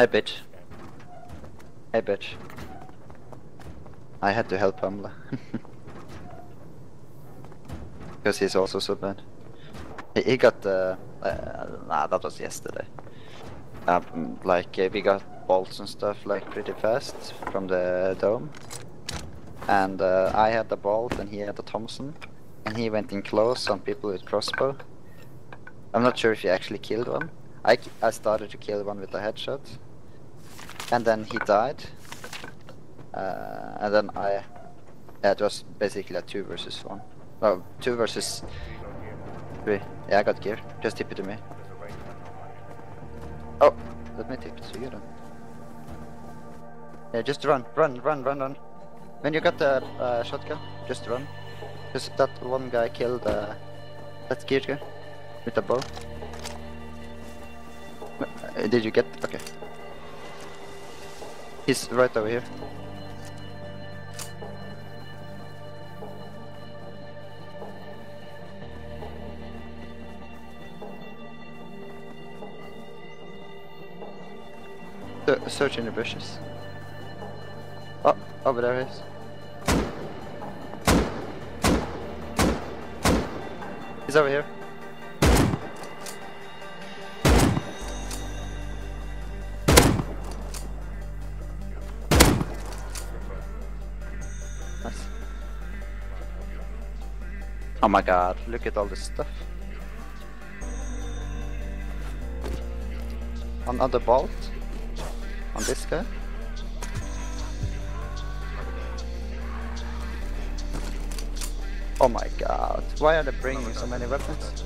Hey bitch. Hey bitch. I had to help Pamela. Because he's also so bad. He got the... nah, that was yesterday. We got bolts and stuff like pretty fast from the dome. And I had the bolt and he had the Thompson. And he went in close on people with crossbow. I'm not sure if he actually killed one. I started to kill one with a headshot. And then he died. And then I... Yeah, it was basically a 2 versus 1. No, 2 versus 3. Yeah, I got gear. Just tip it to me. Oh, let me tip it to you then. Yeah, just run. When you got the shotgun, just run. Because that one guy killed that gear guy with a bow. Did you get? Okay. He's right over here. Search in the bushes. Oh, over there he is. He's over here. Nice. Oh my god, look at all this stuff. Another bolt. On this guy. Oh my god, why are they bringing so many weapons?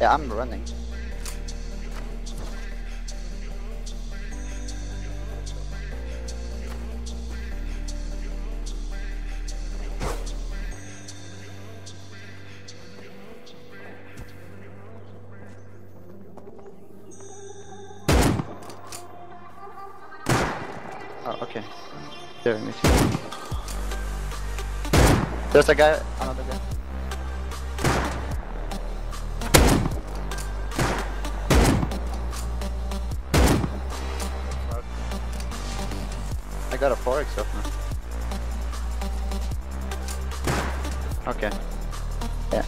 Yeah, I'm running. Okay, there's a guy, another guy. I got a 4x off now. Okay, yeah.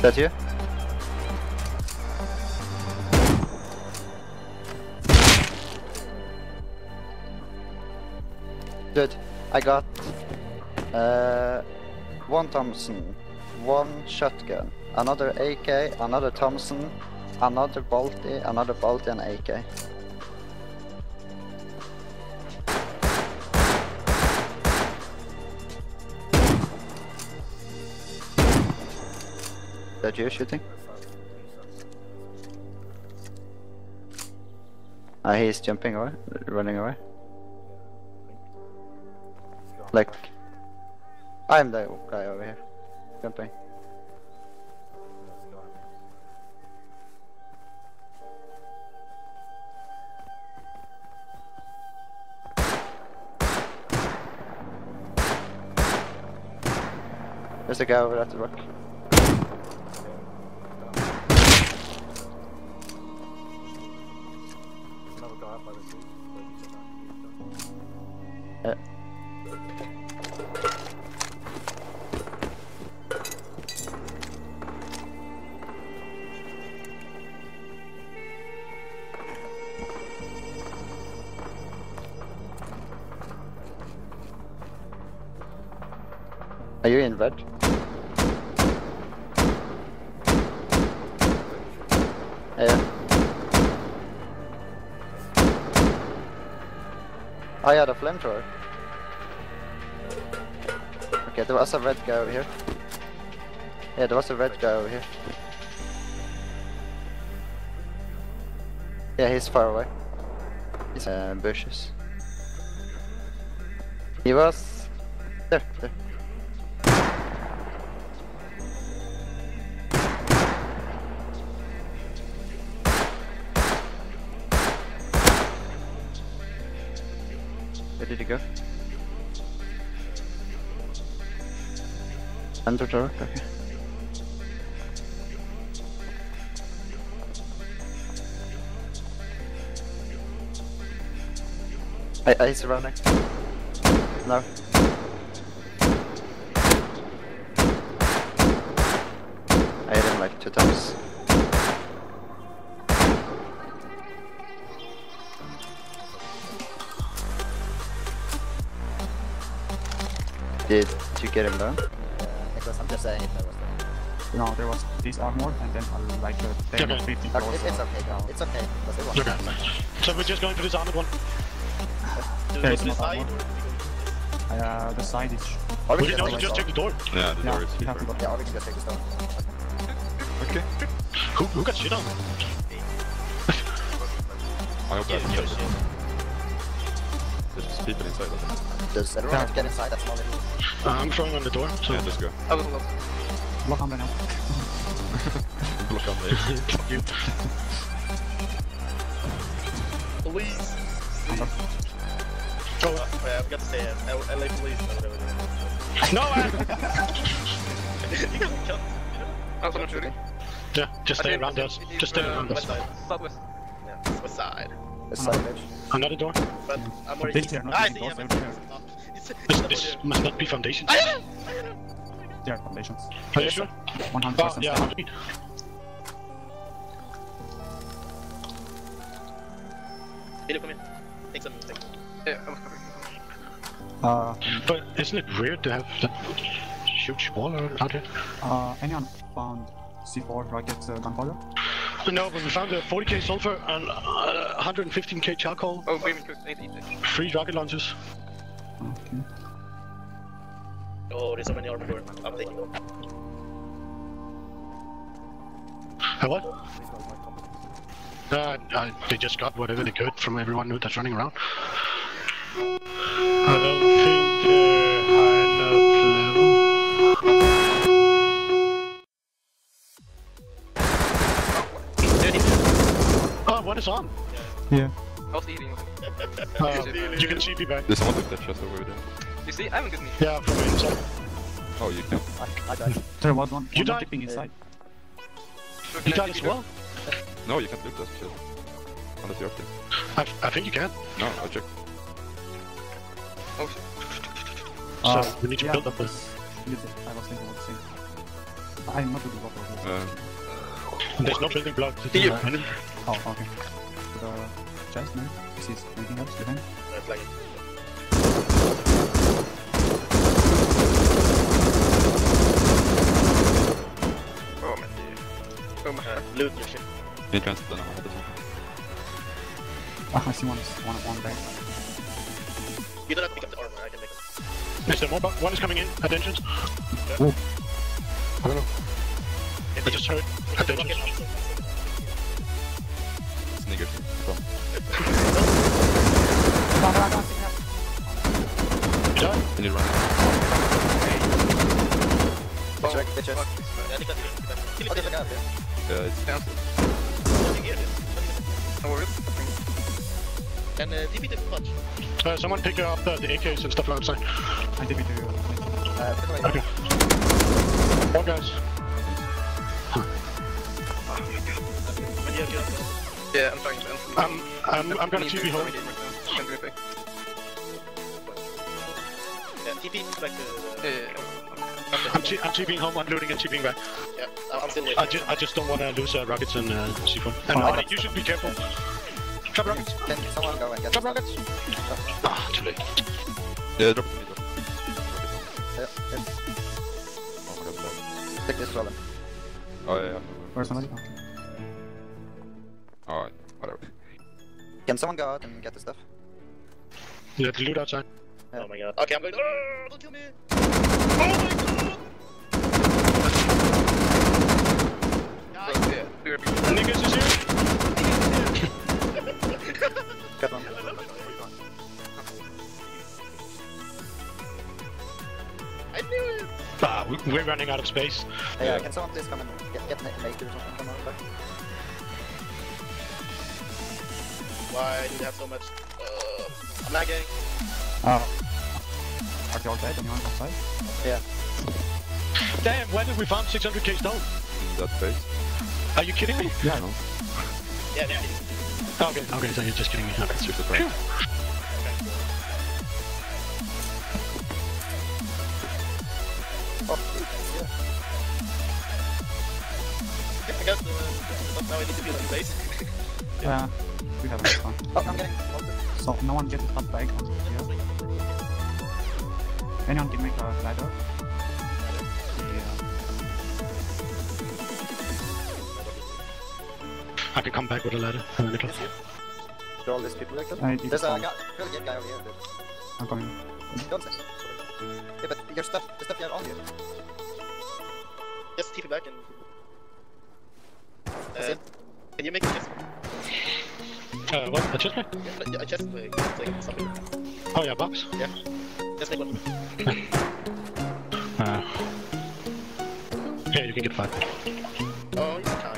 That you? Dude, I got 1 Thompson, 1 shotgun, another AK, another Thompson, another bolty and AK. That you shooting? He's jumping away, running away. Like, I'm the guy over here, jumping. There's a guy over at the rock. Are you in red? Yeah. I had a flamethrower. Okay, there was a red guy over here. Yeah, there was a red guy over here. Yeah, he's far away. He's bushes. He was there. Where did he go? Under the rock, okay. He's around next. No. I hit him like 2 times. Did you get him down? Because I'm just saying it. No, there was this armor and then like a 10 or 15. Okay, it's okay, no. It's okay. It okay. So we're just going to this armored one. Okay, it's not armored. The side is... Or we can just check the door. Yeah, the door is... Yeah, we can just check the door. Okay. Who got shit on? I hope that's the door. There's people inside of it. Does everyone have to get inside? That's not it. I'm throwing on the door. So yeah, let's go. I was blocked. Block on there now. Block on there. Fuck you. Police! Oh, I forgot to say it. LA police. No, you got killed. That's what I'm shooting. Yeah, just stay around us. Just stay around us. Southwest. Yeah, west side. West side, bitch. Another door. But I'm already here. I see him. This must not be foundations. There are foundations. Are you sure? 100%. Yeah. Vito, come in. Take some. Yeah, I was coming. But isn't it weird to have that huge wall out here? Anyone found C4 rocket gunpowder? No, but we found 40k sulfur and 115k charcoal. Oh, we need to eat it. 3 rocket launchers. Okay. Oh, there's so many armor doors. I'm taking them. What? They just got whatever they could from everyone that's running around. I don't think they're high enough level. Oh, what is on? Yeah. I was eating. You can cheat me back. There's someone took that chest over there. You see, I'm good. Yeah, from inside. Oh, you can. I died. There was one. You died? Inside. Sure, you died as well? No, you can't loot that chest. Unless you're up there. I think you can. No, I checked. Oh, so we need to build up this. I was thinking about the same. I'm not looking for this. There's no building block to do. Oh, okay. The chest now. This is anything else behind? Like oh my dear. Oh my god. Loot your shit. I see one back. You don't have to pick up the armor, I can pick up. There's more back. One is coming in, at engines. Yeah. I don't know. I just heard at engines. Sneakers. You died? I need to run. Bitch, yeah, it's down. No worries. And DP didn't punch. Someone pick up the AKs and stuff outside. I DP do. Okay. Oh, guys. Huh. Yeah, I'm talking to I'm gonna TP home. Yeah, TP back to... Yeah. I'm TPing home, I'm looting and TPing back. Yeah, I'm still waiting. I just don't wanna lose rockets and C4. And oh, you should be careful. Drop rockets! Can someone go and get drop rockets! Ah, too late. Yeah, drop it. Yeah. Oh my god. Take this roller. Oh yeah. Where's somebody? Alright, whatever. Can someone go out and get the stuff? You have to loot outside. Yeah. Oh my god. Okay, I'm going. Oh, don't kill me! Oh my god! Niggas is here! Got one. running out of space. Yeah, can someone please come and get an AK or something? Come on, back. Why do you have so much? I'm lagging. Oh. Are they all dead? Anyone outside? Yeah. Damn, where did we farm 600k stone? In that place. Are you kidding me? Yeah, no. Yeah, yeah. Okay, okay, so you're just kidding me. Okay, super great. I guess now we need to be on base. Yeah, we have fun. Oh, I'm getting bolted. So, no one gets that bike on here. Anyone can make a glider? Yeah. I can come back with a ladder in the middle. There are all these people like that? There's a guy over here. I'm coming. Don't say. Yeah, but your stuff, the stuff you have on you. Just keep it back and... can you make a chest? What? A chest plate? Yeah, a chest plate, like something. Oh yeah, box? Yeah. Just make one. Okay, you can get 5. Oh, you can.